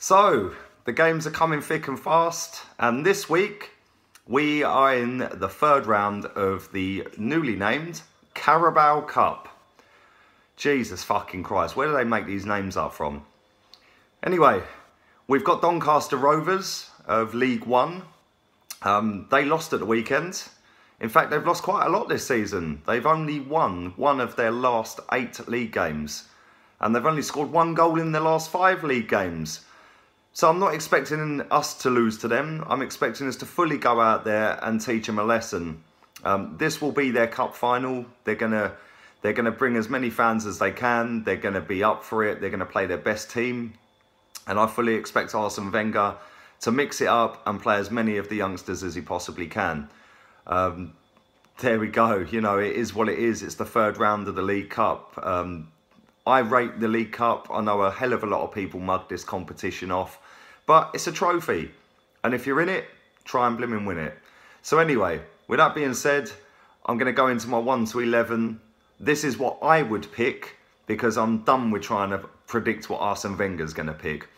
So, the games are coming thick and fast, and this week we are in the third round of the newly named Carabao Cup. Jesus fucking Christ, where do they make these names up from? Anyway, we've got Doncaster Rovers of League One. They lost at the weekend. In fact, they've lost quite a lot this season. They've only won one of their last 8 league games, and they've only scored 1 goal in their last 5 league games. So I'm not expecting us to lose to them. I'm expecting us to fully go out there and teach them a lesson. This will be their cup final. They're gonna bring as many fans as they can. They're gonna be up for it. They're gonna play their best team, and I fully expect Arsene Wenger to mix it up and play as many of the youngsters as he possibly can. There we go. You know, it is what it is. It's the third round of the League Cup. I rate the League Cup. I know a hell of a lot of people mug this competition off, but it's a trophy, and if you're in it, try and blimmin' win it. So anyway, with that being said, I'm going to go into my 1 to 11. This is what I would pick, because I'm done with trying to predict what Arsene Wenger's going to pick.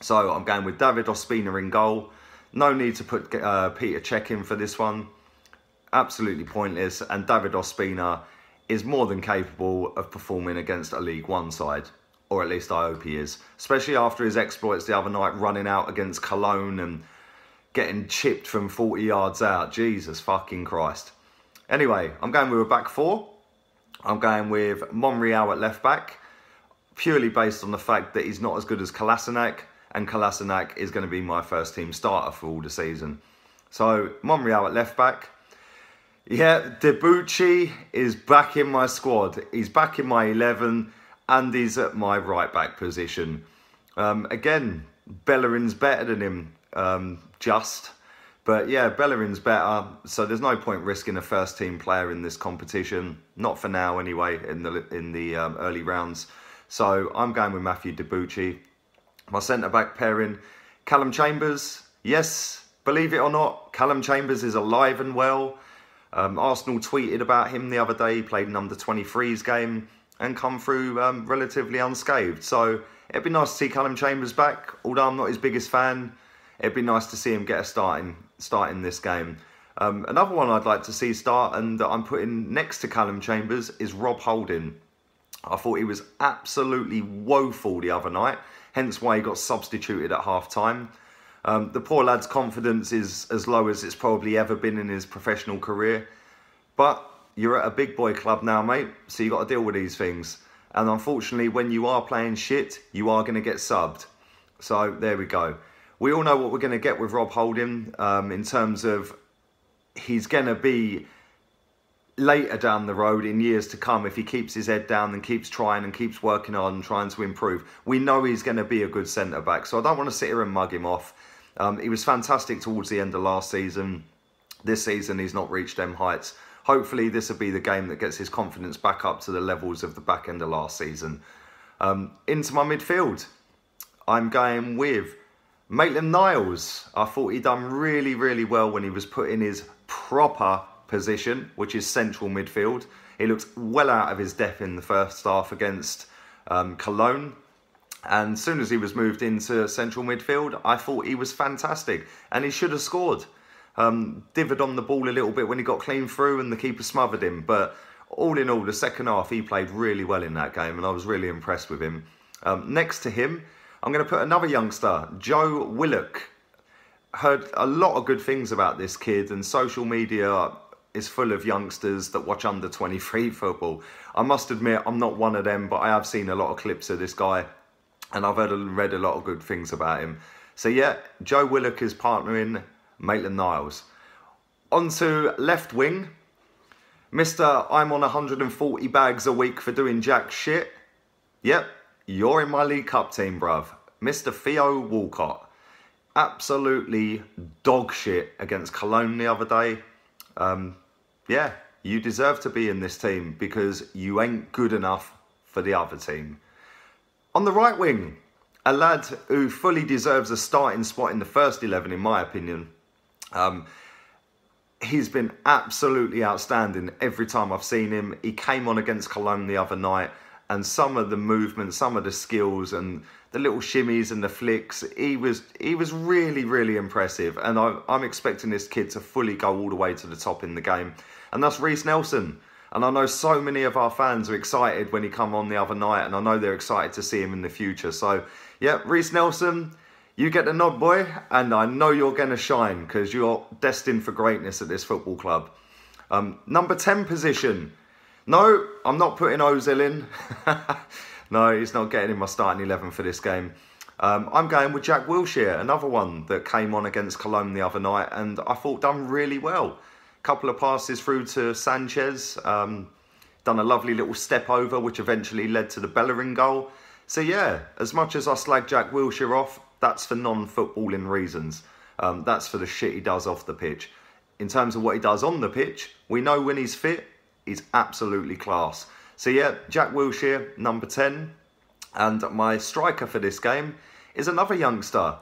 So I'm going with David Ospina in goal. No need to put Peter Cech in for this one. Absolutely pointless, and David Ospina is more than capable of performing against a League One side, or at least I hope he is, especially after his exploits the other night, running out against Cologne and getting chipped from 40 yards out. Jesus fucking Christ. Anyway, I'm going with a back four. I'm going with Monreal at left back, purely based on the fact that he's not as good as Kolasinac, and Kolasinac is going to be my first team starter for all the season. So Monreal at left back. Yeah, Debuchy is back in my squad. He's back in my 11, and he's at my right-back position. Again, Bellerin's better than him, But yeah, Bellerin's better, so there's no point risking a first-team player in this competition. Not for now, anyway, in the early rounds. So I'm going with Matthew Debuchy. My centre-back pairing, Callum Chambers. Yes, believe it or not, Callum Chambers is alive and well. Arsenal tweeted about him the other day. He played an under-23s game and come through relatively unscathed. So it'd be nice to see Callum Chambers back. Although I'm not his biggest fan, it'd be nice to see him get a start in this game. Another one I'd like to see start, and that I'm putting next to Callum Chambers, is Rob Holding. I thought he was absolutely woeful the other night, hence why he got substituted at half-time. The poor lad's confidence is as low as it's probably ever been in his professional career. But you're at a big boy club now, mate, so you've got to deal with these things. And unfortunately, when you are playing shit, you are going to get subbed. So there we go. We all know what we're going to get with Rob Holding in terms of he's going to be later down the road in years to come if he keeps his head down and keeps trying and keeps working on and trying to improve. We know he's going to be a good centre-back, so I don't want to sit here and mug him off. He was fantastic towards the end of last season. This season, he's not reached them heights. Hopefully, this will be the game that gets his confidence back up to the levels of the back end of last season. Into my midfield, I'm going with Maitland-Niles. I thought he done really, really well when he was put in his proper position, which is central midfield. He looked well out of his depth in the first half against Cologne. And as soon as he was moved into central midfield, I thought he was fantastic, and he should have scored. Divvied on the ball a little bit when he got clean through, and the keeper smothered him. But all in all, the second half, he played really well in that game, and I was really impressed with him. Next to him, I'm going to put another youngster, Joe Willock. Heard a lot of good things about this kid, and social media is full of youngsters that watch under-23 football. I must admit, I'm not one of them, but I have seen a lot of clips of this guy, and I've heard and read a lot of good things about him. So yeah, Joe Willock is partnering Maitland-Niles. On to left wing. Mr. I'm on 140 bags a week for doing jack shit. Yep, you're in my League Cup team, bruv. Mr. Theo Walcott. Absolutely dog shit against Cologne the other day. Yeah, You deserve to be in this team because you ain't good enough for the other team. On the right wing, a lad who fully deserves a starting spot in the first 11, in my opinion. He's been absolutely outstanding every time I've seen him. He came on against Cologne the other night, and some of the movement, some of the skills and the little shimmies and the flicks, he was really, really impressive. And I'm expecting this kid to fully go all the way to the top in the game. And that's Reiss Nelson. And I know so many of our fans are excited when he come on the other night, and I know they're excited to see him in the future. So, yeah, Reiss Nelson, you get the nod, boy, and I know you're going to shine because you're destined for greatness at this football club. Number 10 position. No, I'm not putting Ozil in. No, he's not getting in my starting 11 for this game. I'm going with Jack Wilshere, another one that came on against Cologne the other night and I thought done really well. Couple of passes through to Sanchez, done a lovely little step over which eventually led to the Bellerin goal. So yeah, as much as I slag Jack Wilshere off, that's for non-footballing reasons. That's for the shit he does off the pitch. In terms of what he does on the pitch, we know when he's fit, he's absolutely class. So yeah, Jack Wilshere, number 10. And my striker for this game is another youngster.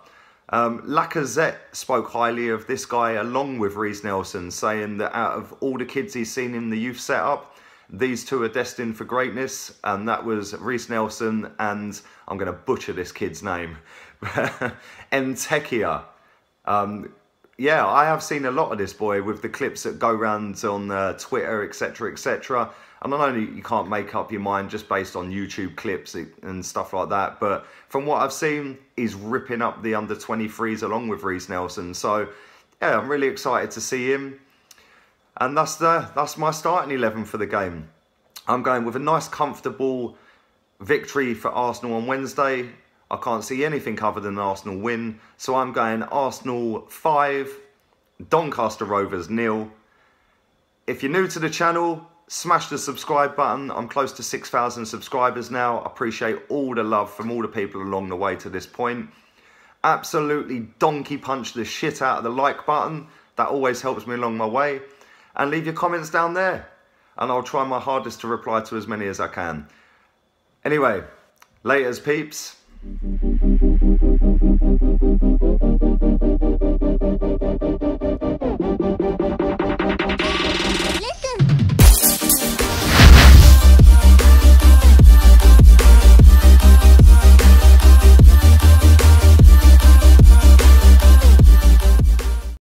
Lacazette spoke highly of this guy along with Reiss Nelson, saying that out of all the kids he's seen in the youth setup, these two are destined for greatness, and that was Reiss Nelson and, I'm going to butcher this kid's name, Entekia. Yeah, I have seen a lot of this boy with the clips that go round on Twitter, etc, etc. And I know you can't make up your mind just based on YouTube clips and stuff like that, but from what I've seen, he's ripping up the under-23s along with Reiss Nelson. So, yeah, I'm really excited to see him. And that's my starting 11 for the game. I'm going with a nice, comfortable victory for Arsenal on Wednesday. I can't see anything other than an Arsenal win. So I'm going Arsenal 5, Doncaster Rovers 0. If you're new to the channel, smash the subscribe button. I'm close to 6,000 subscribers now. I appreciate all the love from all the people along the way to this point. Absolutely donkey punch the shit out of the like button. That always helps me along my way. And leave your comments down there. And I'll try my hardest to reply to as many as I can. Anyway, laters peeps.